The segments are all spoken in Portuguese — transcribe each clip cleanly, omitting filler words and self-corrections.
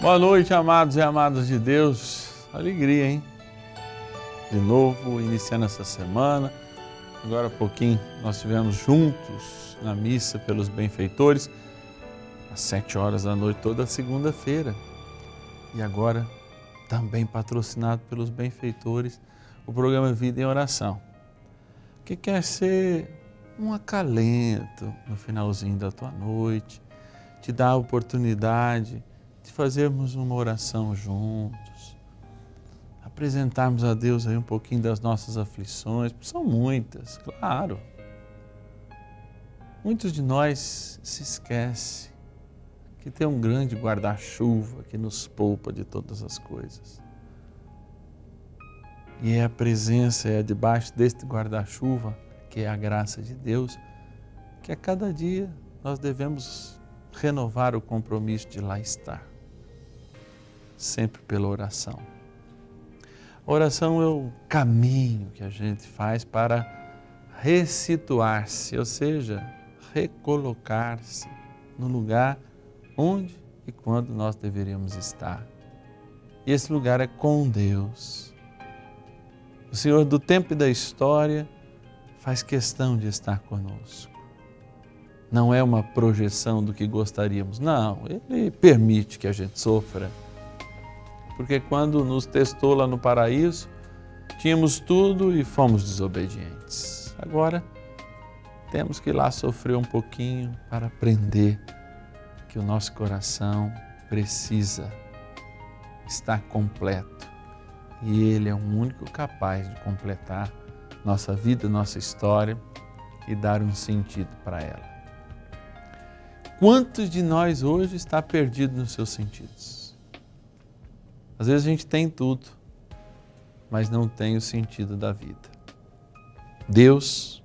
Boa noite, amados e amadas de Deus. Alegria, hein? De novo, iniciando essa semana. Agora há pouquinho nós estivemos juntos na missa pelos benfeitores, às 7h da noite, toda segunda-feira. E agora, também patrocinado pelos benfeitores, o programa Vida em Oração, que quer ser um acalento no finalzinho da tua noite, te dá a oportunidade de fazermos uma oração juntos, apresentarmos a Deus aí um pouquinho das nossas aflições, são muitas, claro. Muitos de nós se esquecem que tem um grande guarda-chuva que nos poupa de todas as coisas. E é a presença, é debaixo deste guarda-chuva, que é a graça de Deus, que a cada dia nós devemos renovar o compromisso de lá estar, sempre pela oração. A oração é o caminho que a gente faz para ressituar-se, ou seja, recolocar-se no lugar onde e quando nós deveríamos estar. E esse lugar é com Deus. O Senhor do tempo e da história faz questão de estar conosco. Não é uma projeção do que gostaríamos, não. Ele permite que a gente sofra. Porque quando nos testou lá no paraíso, tínhamos tudo e fomos desobedientes. Agora, temos que ir lá sofrer um pouquinho para aprender que o nosso coração precisa estar completo. E Ele é o único capaz de completar nossa vida, nossa história e dar um sentido para ela. Quantos de nós hoje está perdido nos seus sentidos? Às vezes a gente tem tudo, mas não tem o sentido da vida. Deus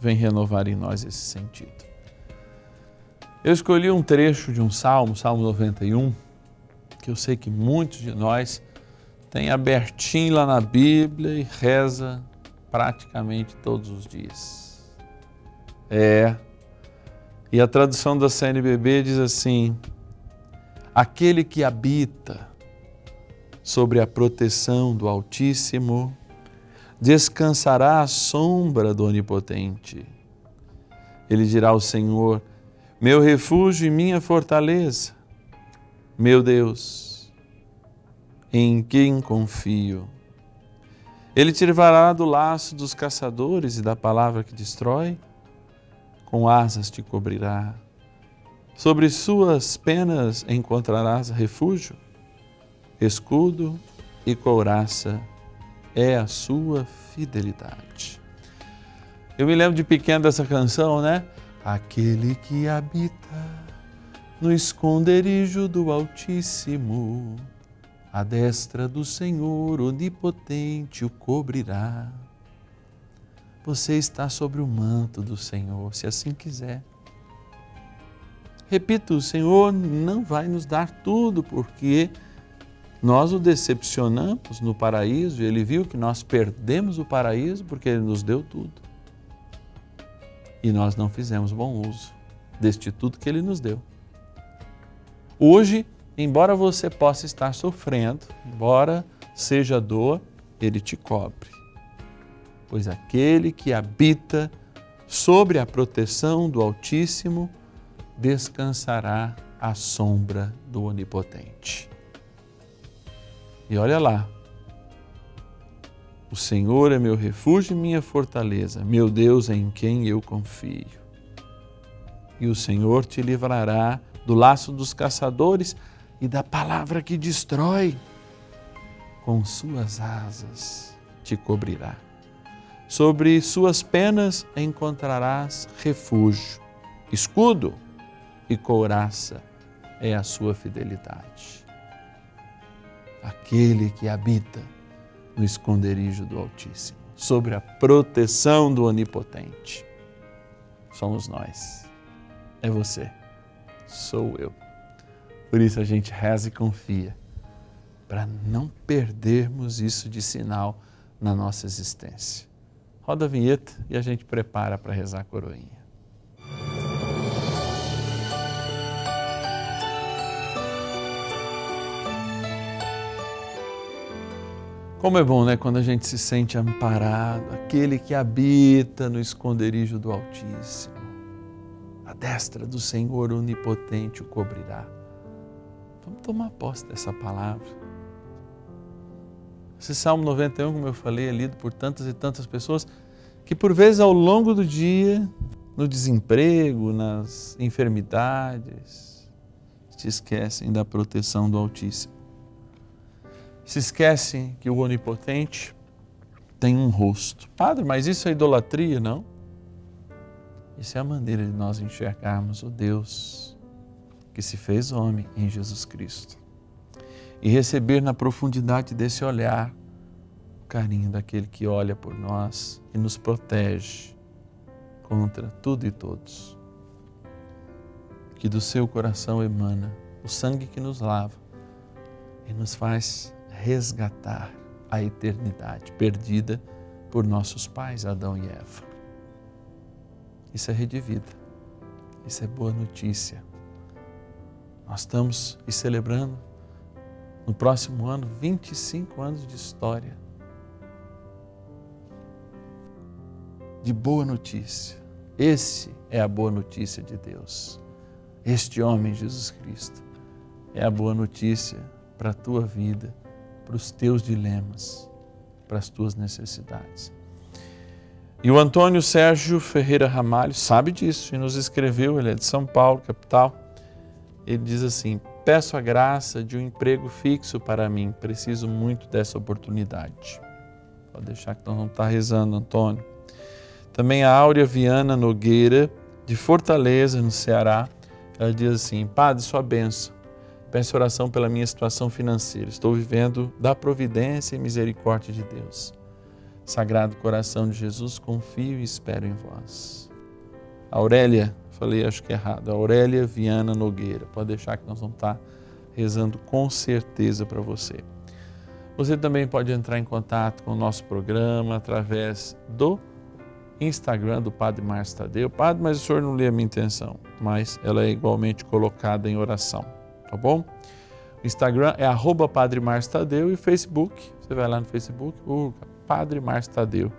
vem renovar em nós esse sentido. Eu escolhi um trecho de um salmo, Salmo 91, que eu sei que muitos de nós tem abertinho lá na Bíblia e reza praticamente todos os dias. E a tradução da CNBB diz assim: aquele que habita sobre a proteção do Altíssimo, descansará à sombra do Onipotente. Ele dirá ao Senhor, meu refúgio e minha fortaleza, meu Deus, em quem confio. Ele te livrará do laço dos caçadores e da palavra que destrói, com asas te cobrirá. Sobre suas penas encontrarás refúgio, escudo e couraça é a sua fidelidade. Eu me lembro de pequeno dessa canção, né? Aquele que habita no esconderijo do Altíssimo, a destra do Senhor onipotente o cobrirá. Você está sobre o manto do Senhor, se assim quiser. Repito, o Senhor não vai nos dar tudo, porque nós o decepcionamos no paraíso, e Ele viu que nós perdemos o paraíso porque Ele nos deu tudo. E nós não fizemos bom uso deste tudo que Ele nos deu. Hoje, embora você possa estar sofrendo, embora seja dor, Ele te cobre. Pois aquele que habita sobre a proteção do Altíssimo, descansará à sombra do Onipotente. E olha lá, o Senhor é meu refúgio e minha fortaleza, meu Deus em quem eu confio. E o Senhor te livrará do laço dos caçadores, e da palavra que destrói, com suas asas te cobrirá. Sobre suas penas encontrarás refúgio, escudo e couraça é a sua fidelidade. Aquele que habita no esconderijo do Altíssimo, sobre a proteção do Onipotente, somos nós, é você, sou eu. Por isso a gente reza e confia, para não perdermos isso de sinal na nossa existência. Roda a vinheta e a gente prepara para rezar a coroinha. Como é bom, né, quando a gente se sente amparado, aquele que habita no esconderijo do Altíssimo. A destra do Senhor Onipotente o cobrirá. Vamos tomar posse dessa palavra. Esse Salmo 91, como eu falei, é lido por tantas e tantas pessoas que por vezes ao longo do dia, no desemprego, nas enfermidades, se esquecem da proteção do Altíssimo. Se esquecem que o Onipotente tem um rosto. Padre, mas isso é idolatria, não? Isso é a maneira de nós enxergarmos o Deus que se fez homem em Jesus Cristo e receber na profundidade desse olhar o carinho daquele que olha por nós e nos protege contra tudo e todos. Que do seu coração emana o sangue que nos lava e nos faz resgatar a eternidade perdida por nossos pais Adão e Eva. Isso é Rede Vida, isso é boa notícia. Nós estamos celebrando no próximo ano 25 anos de história, de boa notícia. Essa é a boa notícia de Deus. Este homem, Jesus Cristo, é a boa notícia para a tua vida, para os teus dilemas, para as tuas necessidades. E o Antônio Sérgio Ferreira Ramalho sabe disso e nos escreveu, ele é de São Paulo, capital. Ele diz assim: peço a graça de um emprego fixo para mim, preciso muito dessa oportunidade. Pode deixar que nós vamos estar rezando, Antônio. Também a Áurea Viana Nogueira, de Fortaleza, no Ceará, ela diz assim: Padre, sua bênção. Peço oração pela minha situação financeira. Estou vivendo da providência e misericórdia de Deus. Sagrado coração de Jesus, confio e espero em vós. Aurélia, falei acho que errado, Aurélia Viana Nogueira. Pode deixar que nós vamos estar rezando com certeza para você. Você também pode entrar em contato com o nosso programa através do Instagram do Padre Márcio Tadeu. Padre, mas o senhor não lê a minha intenção, mas ela é igualmente colocada em oração. Tá bom? O Instagram é @Padre Márcio Tadeu e o Facebook, você vai lá no Facebook, Padre Márcio Tadeu.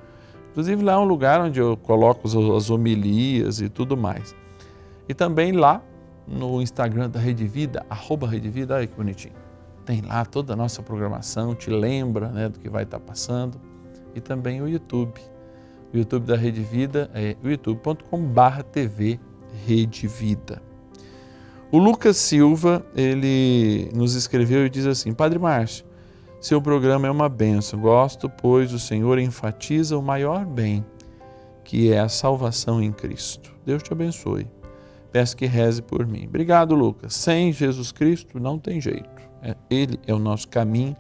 Inclusive lá é um lugar onde eu coloco as homilias e tudo mais. E também lá no Instagram da Rede Vida, @Rede Vida, olha que bonitinho. Tem lá toda a nossa programação, te lembra, né, do que vai estar passando. E também o YouTube. O YouTube da Rede Vida é youtube.com/TV Rede Vida. O Lucas Silva, ele nos escreveu e diz assim: Padre Márcio, seu programa é uma bênção, gosto, pois o Senhor enfatiza o maior bem, que é a salvação em Cristo. Deus te abençoe, peço que reze por mim. Obrigado, Lucas. Sem Jesus Cristo não tem jeito, Ele é o nosso caminho,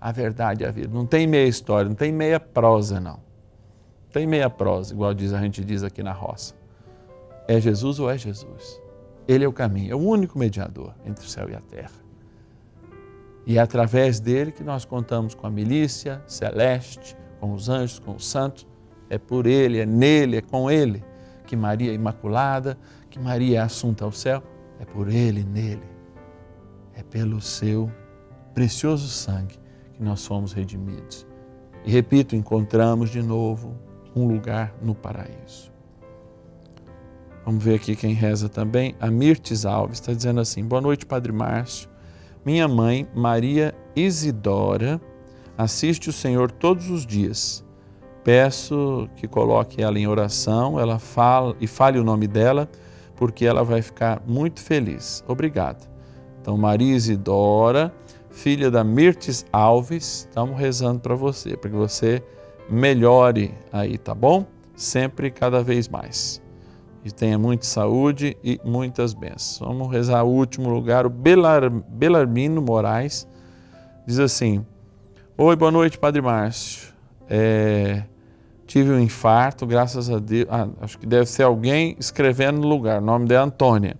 a verdade e a vida. Não tem meia história, não tem meia prosa, não. Não tem meia prosa, igual a gente diz aqui na roça. É Jesus ou é Jesus? Ele é o caminho, é o único mediador entre o céu e a terra. E é através dele que nós contamos com a milícia celeste, com os anjos, com os santos. É por ele, é nele, é com ele que Maria é imaculada, que Maria é assunta ao céu. É por ele, nele, é pelo seu precioso sangue que nós somos redimidos. E repito, encontramos de novo um lugar no paraíso. Vamos ver aqui quem reza também. A Mirtes Alves está dizendo assim: boa noite, Padre Márcio. Minha mãe, Maria Isidora, assiste o Senhor todos os dias. Peço que coloque ela em oração, ela fala e fale o nome dela, porque ela vai ficar muito feliz. Obrigado. Então, Maria Isidora, filha da Mirtes Alves, estamos rezando para que você melhore aí, tá bom? Sempre, cada vez mais. E tenha muita saúde e muitas bênçãos. Vamos rezar o último lugar, o Belarmino Moraes. Diz assim: oi, boa noite, Padre Márcio. Tive um infarto, graças a Deus... acho que deve ser alguém escrevendo no lugar. O nome dela é Antônia.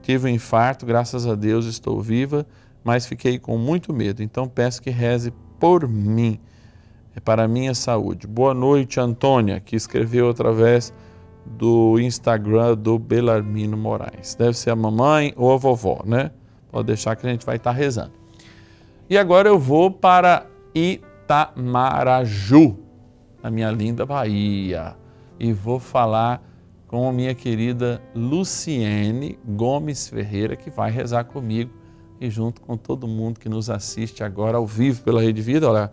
Tive um infarto, graças a Deus estou viva, mas fiquei com muito medo. Então peço que reze por mim, para a minha saúde. Boa noite, Antônia, que escreveu através do Instagram do Belarmino Moraes. Deve ser a mamãe ou a vovó, né? Pode deixar que a gente vai estar rezando. E agora eu vou para Itamaraju, na minha linda Bahia. E vou falar com a minha querida Luciene Gomes Ferreira, que vai rezar comigo e junto com todo mundo que nos assiste agora ao vivo pela Rede Vida. Olha,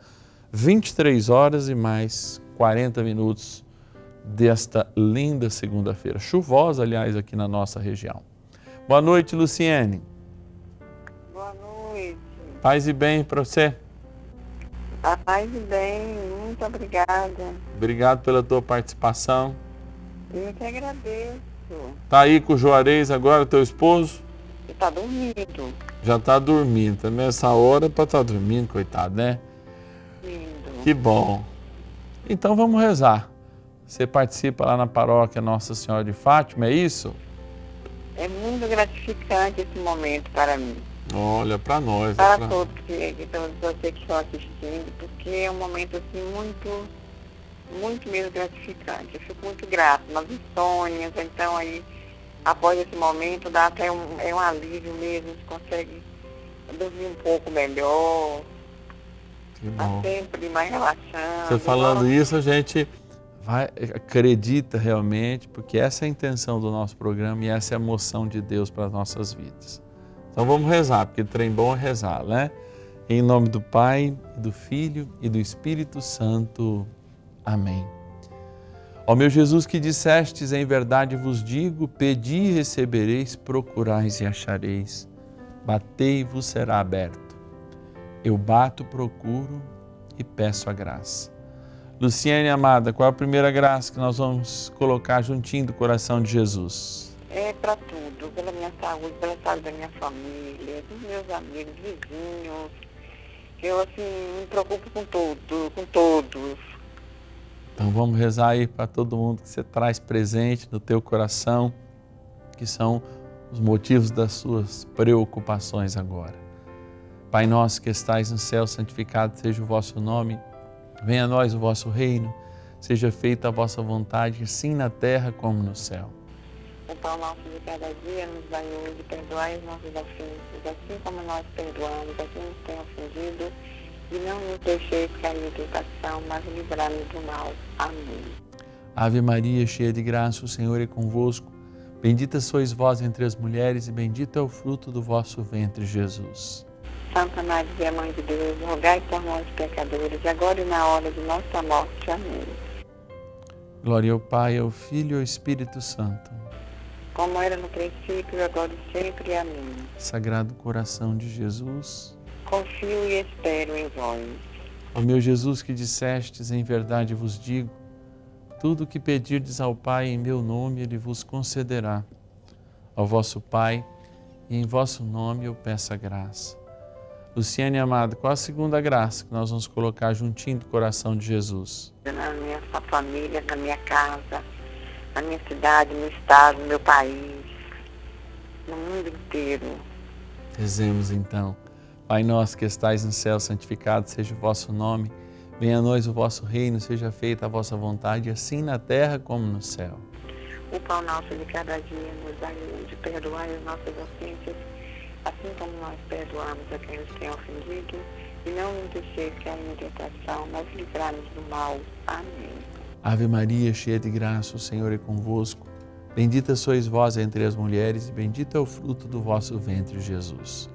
23 horas e mais 40 minutos desta linda segunda-feira. Chuvosa, aliás, aqui na nossa região. Boa noite, Luciene. Boa noite. Paz e bem para você. Paz e bem, muito obrigada. Obrigado pela tua participação. Eu que agradeço. Tá aí com o Juarez agora, teu esposo? Ele tá dormindo. Já tá dormindo, tá nessa hora para estar dormindo, coitado, né? Lindo. Que bom. Então vamos rezar. Você participa lá na paróquia Nossa Senhora de Fátima, é isso? É muito gratificante esse momento para mim. Olha, para nós. Para todos vocês que estão assistindo, porque é um momento assim muito, muito mesmo gratificante. Eu fico muito grata, nas insônias, então aí, após esse momento, dá até um alívio mesmo, a gente consegue dormir um pouco melhor. Que bom. Tá sempre mais relaxado. Você falando isso, a gente acredita realmente, porque essa é a intenção do nosso programa e essa é a moção de Deus para as nossas vidas. Então vamos rezar, porque trem bom é rezar, né? Em nome do Pai, do Filho e do Espírito Santo. Amém. Ó meu Jesus, que dissestes, em verdade vos digo, pedi e recebereis, procurais e achareis, batei e vos será aberto. Eu bato, procuro e peço a graça. Luciene, amada, qual é a primeira graça que nós vamos colocar juntinho do coração de Jesus? É para tudo, pela minha saúde, pela saúde da minha família, dos meus amigos, vizinhos. Eu, assim, me preocupo com todos. Então vamos rezar aí para todo mundo que você traz presente no teu coração, que são os motivos das suas preocupações agora. Pai nosso que estais no céu, santificado seja o vosso nome. Venha a nós o vosso reino. Seja feita a vossa vontade, assim na terra como no céu. O pão nosso de cada dia nos dai hoje, perdoai os nossos ofensas, assim como nós perdoamos a quem nos tem ofendido, e não nos deixeis cair em tentação, mas livrai-nos do mal. Amém. Ave Maria, cheia de graça, o Senhor é convosco. Bendita sois vós entre as mulheres, e bendito é o fruto do vosso ventre, Jesus. Santa Maria, Mãe de Deus, rogai por nós, pecadores, agora e na hora de nossa morte. Amém. Glória ao Pai, ao Filho e ao Espírito Santo. Como era no princípio, agora e sempre. Amém. Sagrado coração de Jesus, confio e espero em vós. Ó meu Jesus, que dissestes, em verdade vos digo, tudo o que pedirdes ao Pai em meu nome, Ele vos concederá. Ao vosso Pai e em vosso nome eu peço a graça. Luciene, amada, qual a segunda graça que nós vamos colocar juntinho do coração de Jesus? Na minha família, na minha casa, na minha cidade, no meu estado, no meu país, no mundo inteiro. Rezemos então. Pai nosso que estais no céu, santificado seja o vosso nome. Venha a nós o vosso reino, seja feita a vossa vontade, assim na terra como no céu. O pão nosso de cada dia nos dai hoje, perdoai as nossas ofensas, assim como nós perdoamos a quem nos tem ofendido, e não nos deixeis cair em tentação, mas livrai-nos do mal. Amém. Ave Maria, cheia de graça, o Senhor é convosco. Bendita sois vós entre as mulheres e bendito é o fruto do vosso ventre, Jesus.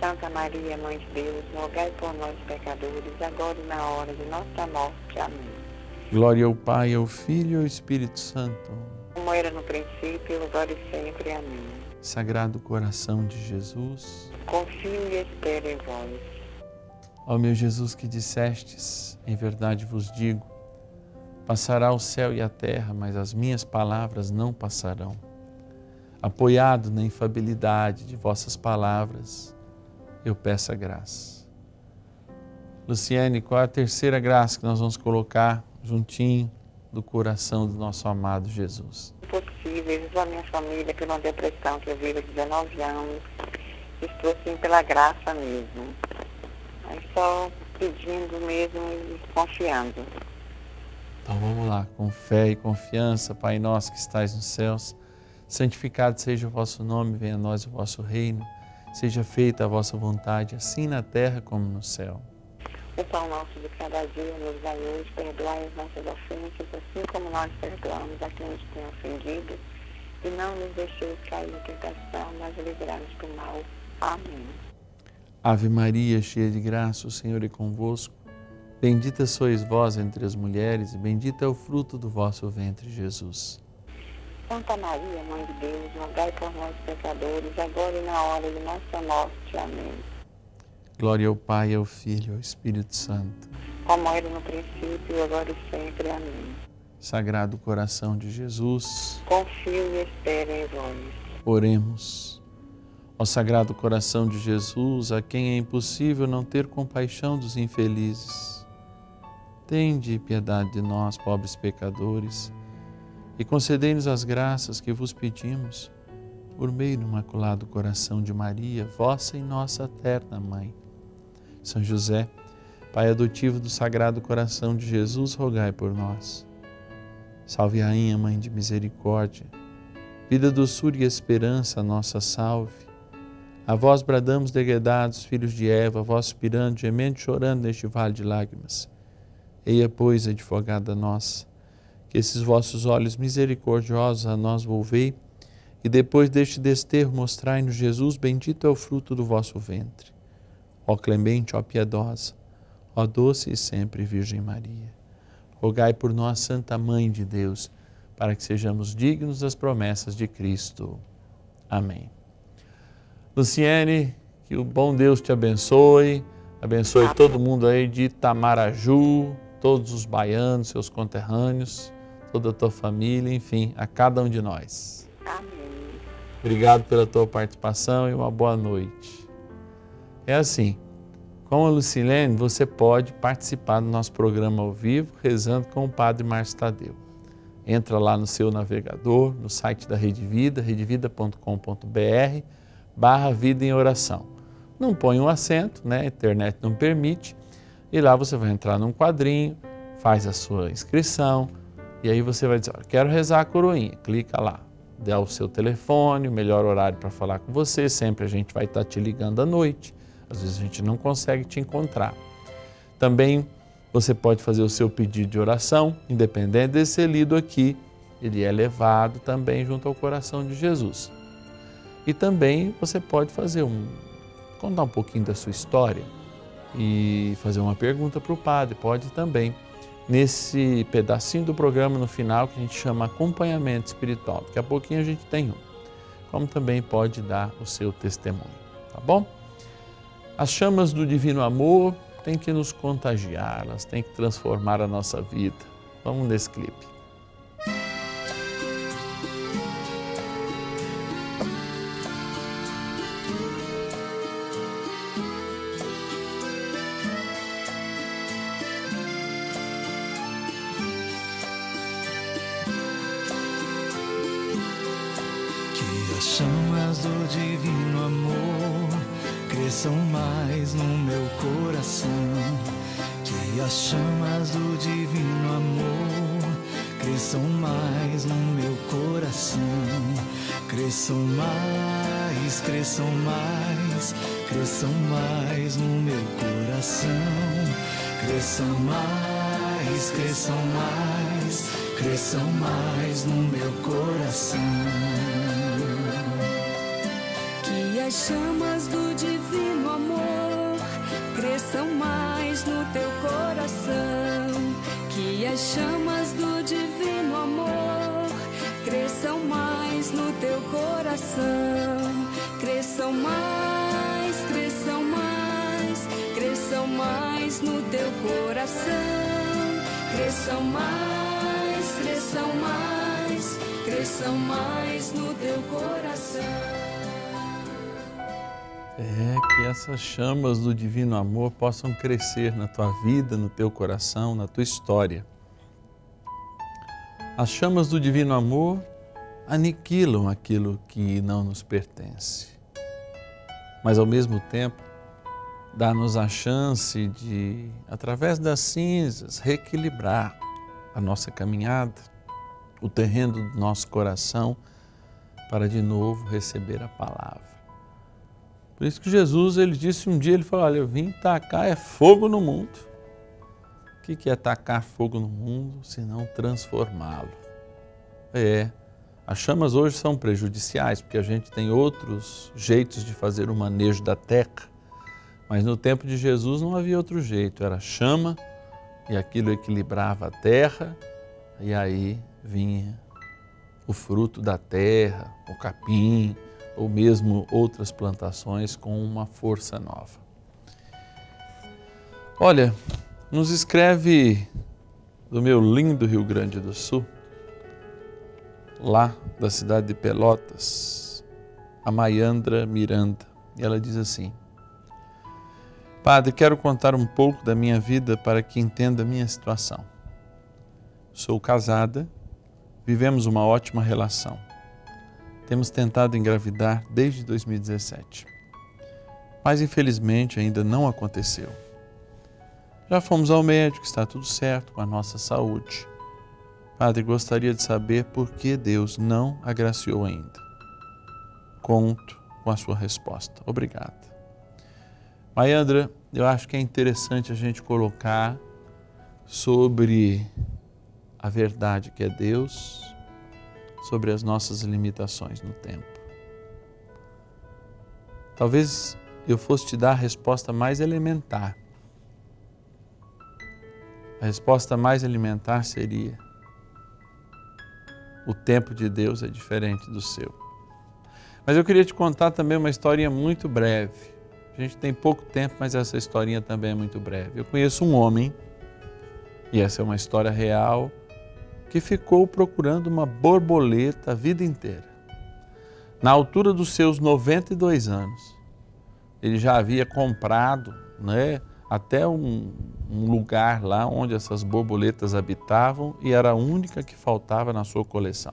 Santa Maria, Mãe de Deus, rogai por nós, pecadores, agora e na hora de nossa morte. Amém. Glória ao Pai, ao Filho e ao Espírito Santo. Como era no princípio, agora e sempre. Amém. Sagrado coração de Jesus, confio e espero em vós. Ó meu Jesus, que dissestes, em verdade vos digo, passará o céu e a terra, mas as minhas palavras não passarão. Apoiado na infabilidade de vossas palavras, eu peço a graça. Luciene, qual é a terceira graça que nós vamos colocar juntinho do coração do nosso amado Jesus? Impossível, vivo a minha família pela depressão que eu vivo há 19 anos. Estou assim pela graça mesmo. É só pedindo mesmo e confiando. Então vamos lá, com fé e confiança. Pai nosso que estais nos céus, santificado seja o vosso nome, venha a nós o vosso reino, seja feita a vossa vontade, assim na terra como no céu. O pão nosso de cada dia nos dai hoje, perdoai as nossas ofensas, assim como nós perdoamos a quem nos tem ofendido, e não nos deixeis cair em tentação, mas livrai-nos do mal. Amém. Ave Maria, cheia de graça, o Senhor é convosco. Bendita sois vós entre as mulheres, e bendito é o fruto do vosso ventre, Jesus. Santa Maria, Mãe de Deus, rogai por nós, pecadores, agora e na hora de nossa morte. Amém. Glória ao Pai, ao Filho e ao Espírito Santo. Como era no princípio, agora e sempre. Amém. Sagrado Coração de Jesus, confio e espero em vós. Oremos. Ó Sagrado Coração de Jesus, a quem é impossível não ter compaixão dos infelizes, tende piedade de nós, pobres pecadores, e concedei-nos as graças que vos pedimos, por meio do Imaculado Coração de Maria, vossa e nossa eterna Mãe. São José, Pai adotivo do Sagrado Coração de Jesus, rogai por nós. Salve Rainha, Mãe de Misericórdia, vida, doçura e esperança, nossa salve. A vós bradamos degredados, filhos de Eva, a vós suspirando, gemendo e chorando neste vale de lágrimas. Eia, pois, advogada nossa, que esses vossos olhos misericordiosos a nós volvei, e depois deste desterro mostrai-nos Jesus, bendito é o fruto do vosso ventre. Ó clemente, ó piedosa, ó doce e sempre Virgem Maria, rogai por nós, Santa Mãe de Deus, para que sejamos dignos das promessas de Cristo. Amém. Luciene, que o bom Deus te abençoe, abençoe todo mundo aí de Itamaraju, todos os baianos, seus conterrâneos, toda a tua família, enfim, a cada um de nós. Amém. Obrigado pela tua participação e uma boa noite. É assim, com a Lucilene, você pode participar do nosso programa ao vivo, rezando com o Padre Márcio Tadeu. Entra lá no seu navegador, no site da Rede Vida, redevida.com.br/Vida em Oração. Não põe um acento, né? A internet não permite. E lá você vai entrar num quadrinho, faz a sua inscrição, e aí você vai dizer, ó, quero rezar a coroinha, clica lá, dá o seu telefone, o melhor horário para falar com você, sempre a gente vai estar te ligando à noite, às vezes a gente não consegue te encontrar. Também você pode fazer o seu pedido de oração, independente de ser lido aqui, ele é levado também junto ao coração de Jesus. E também você pode fazer contar um pouquinho da sua história, e fazer uma pergunta para o padre, pode também, nesse pedacinho do programa no final que a gente chama acompanhamento espiritual, daqui a pouquinho a gente tem um, como também pode dar o seu testemunho, tá bom? As chamas do divino amor têm que nos contagiar, elas têm que transformar a nossa vida. Vamos nesse clipe. Cresçam mais no meu coração, cresçam mais, no meu coração. Que as chamas do divino amor cresçam mais no teu coração, que as chamas do divino amor cresçam mais no teu coração. Cresçam mais no teu coração. Cresçam mais no teu coração. É que essas chamas do divino amor possam crescer na tua vida, no teu coração, na tua história. As chamas do divino amor aniquilam aquilo que não nos pertence. Mas, ao mesmo tempo, dá-nos a chance de, através das cinzas, reequilibrar a nossa caminhada, o terreno do nosso coração, para de novo receber a palavra. Por isso que Jesus, ele disse um dia, ele falou, olha, eu vim tacar fogo no mundo. O que é tacar fogo no mundo, se não transformá-lo? As chamas hoje são prejudiciais, porque a gente tem outros jeitos de fazer o manejo da terra, mas no tempo de Jesus não havia outro jeito, era chama e aquilo equilibrava a terra e aí vinha o fruto da terra, o capim, ou mesmo outras plantações com uma força nova. Olha, nos escreve do meu lindo Rio Grande do Sul, lá da cidade de Pelotas, a Mayandra Miranda, e ela diz assim: Padre, quero contar um pouco da minha vida para que entenda a minha situação. Sou casada, vivemos uma ótima relação. Temos tentado engravidar desde 2017, mas infelizmente ainda não aconteceu. Já fomos ao médico, está tudo certo com a nossa saúde. Padre, gostaria de saber por que Deus não agraciou ainda. Conto com a sua resposta. Obrigada. Mayandra, eu acho que é interessante a gente colocar sobre a verdade que é Deus, sobre as nossas limitações no tempo. Talvez eu fosse te dar a resposta mais elementar. A resposta mais elementar seria: o tempo de Deus é diferente do seu. Mas eu queria te contar também uma historinha muito breve. A gente tem pouco tempo, mas essa historinha também é muito breve. Eu conheço um homem, e essa é uma história real, que ficou procurando uma borboleta a vida inteira. Na altura dos seus 92 anos, ele já havia comprado, até um lugar lá onde essas borboletas habitavam, e era a única que faltava na sua coleção.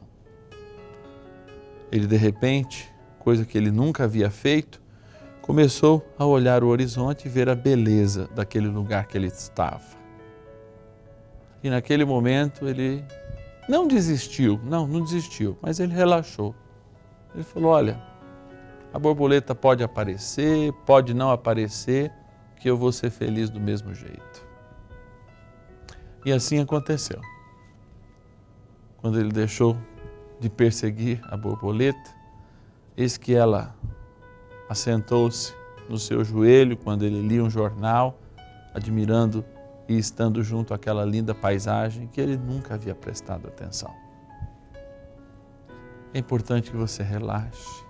Ele, de repente, coisa que ele nunca havia feito, começou a olhar o horizonte e ver a beleza daquele lugar que ele estava. E naquele momento ele não desistiu, mas ele relaxou. Ele falou: olha, a borboleta pode aparecer, pode não aparecer, que eu vou ser feliz do mesmo jeito. E assim aconteceu. Quando ele deixou de perseguir a borboleta, eis que ela assentou-se no seu joelho quando ele lia um jornal, admirando e estando junto àquela linda paisagem que ele nunca havia prestado atenção. É importante que você relaxe.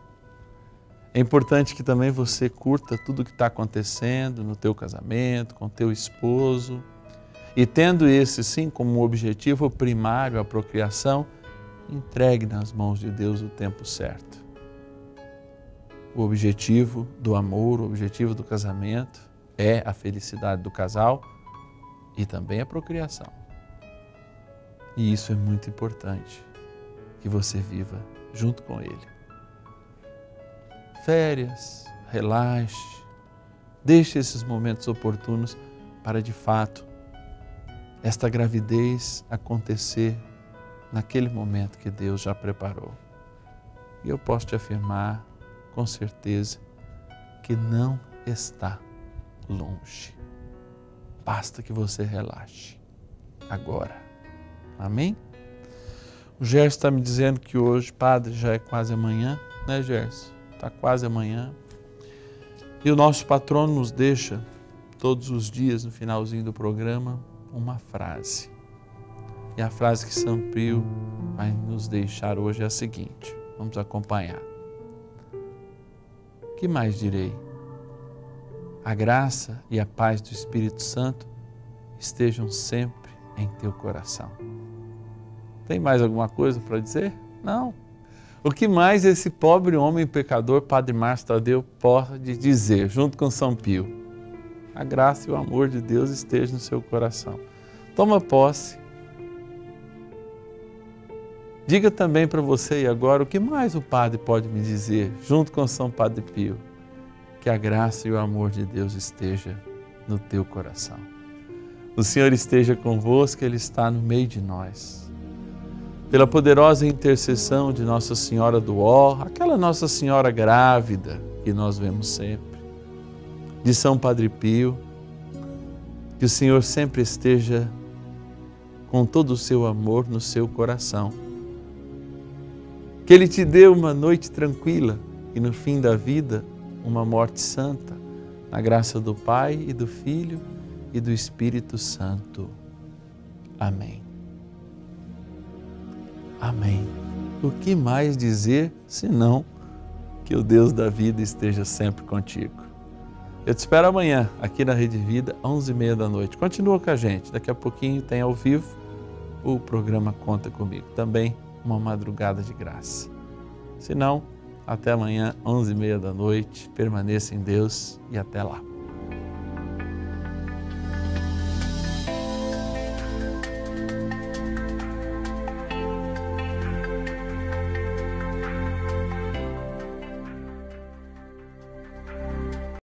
É importante que também você curta tudo o que está acontecendo no teu casamento, com teu esposo. E tendo esse, sim, como objetivo primário, a procriação, entregue nas mãos de Deus o tempo certo. O objetivo do amor, o objetivo do casamento é a felicidade do casal e também a procriação. E isso é muito importante, que você viva junto com ele. Férias, relaxe, deixe esses momentos oportunos para, de fato, esta gravidez acontecer naquele momento que Deus já preparou. E eu posso te afirmar com certeza que não está longe. Basta que você relaxe agora. Amém? O Gerson está me dizendo que hoje, padre, já é quase amanhã, né, Gerson? Está quase amanhã. E o nosso patrono nos deixa, todos os dias, no finalzinho do programa, uma frase. E a frase que São Pio vai nos deixar hoje é a seguinte. Vamos acompanhar. Que mais direi? A graça e a paz do Espírito Santo estejam sempre em teu coração. Tem mais alguma coisa para dizer? Não. O que mais esse pobre homem pecador, Padre Márcio Tadeu, pode dizer, junto com São Pio? A graça e o amor de Deus estejam no seu coração. Toma posse. Diga também para você e agora o que mais o Padre pode me dizer, junto com São Padre Pio, que a graça e o amor de Deus estejam no teu coração. O Senhor esteja convosco, Ele está no meio de nós. Pela poderosa intercessão de Nossa Senhora do Ó, aquela Nossa Senhora grávida que nós vemos sempre, de São Padre Pio, Que o Senhor sempre esteja com todo o seu amor no seu coração. Que Ele te dê uma noite tranquila e no fim da vida uma morte santa, na graça do Pai e do Filho e do Espírito Santo. Amém. Amém. O que mais dizer, senão que o Deus da vida esteja sempre contigo. Eu te espero amanhã, aqui na Rede Vida, 11h30 da noite. Continua com a gente, daqui a pouquinho tem ao vivo o programa Conta Comigo. Também uma madrugada de graça. Se não, até amanhã, 11h30 da noite. Permaneça em Deus e até lá.